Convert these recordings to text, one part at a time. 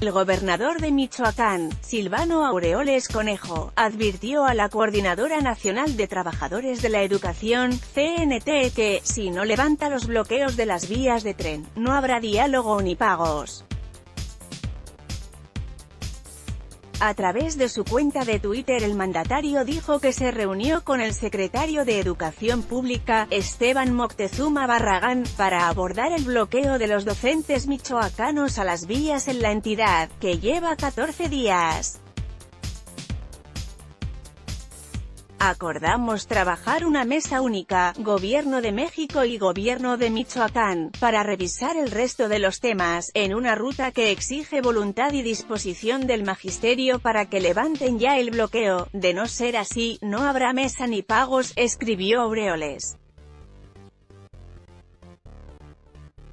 El gobernador de Michoacán, Silvano Aureoles Conejo, advirtió a la Coordinadora Nacional de Trabajadores de la Educación, CNT, que, si no levanta los bloqueos de las vías de tren, no habrá diálogo ni pagos. A través de su cuenta de Twitter, el mandatario dijo que se reunió con el secretario de Educación Pública, Esteban Moctezuma Barragán, para abordar el bloqueo de los docentes michoacanos a las vías en la entidad, que lleva 14 días. Acordamos trabajar una mesa única, Gobierno de México y Gobierno de Michoacán, para revisar el resto de los temas, en una ruta que exige voluntad y disposición del magisterio para que levanten ya el bloqueo. De no ser así, no habrá mesa ni pagos, escribió Aureoles.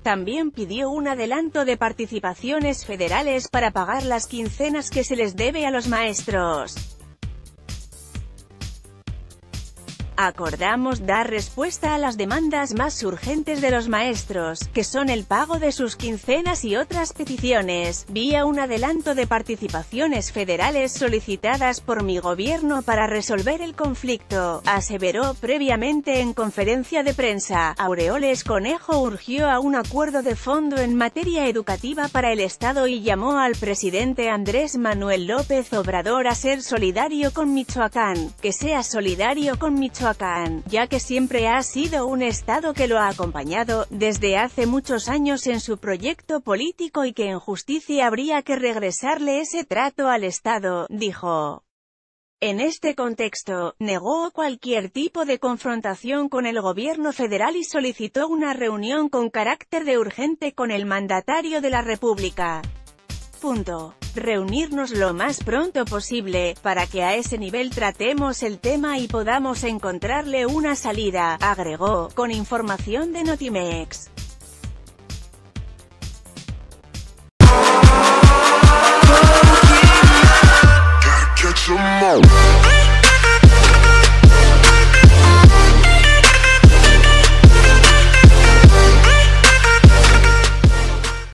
También pidió un adelanto de participaciones federales para pagar las quincenas que se les debe a los maestros. Acordamos dar respuesta a las demandas más urgentes de los maestros, que son el pago de sus quincenas y otras peticiones, vía un adelanto de participaciones federales solicitadas por mi gobierno para resolver el conflicto, aseveró previamente en conferencia de prensa. Aureoles Conejo urgió a un acuerdo de fondo en materia educativa para el Estado y llamó al presidente Andrés Manuel López Obrador a ser solidario con Michoacán, que sea solidario con Michoacán, ya que siempre ha sido un estado que lo ha acompañado desde hace muchos años en su proyecto político y que en justicia habría que regresarle ese trato al estado, dijo. En este contexto, negó cualquier tipo de confrontación con el gobierno federal y solicitó una reunión con carácter de urgente con el mandatario de la República. Reunirnos lo más pronto posible, para que a ese nivel tratemos el tema y podamos encontrarle una salida, agregó, con información de Notimex.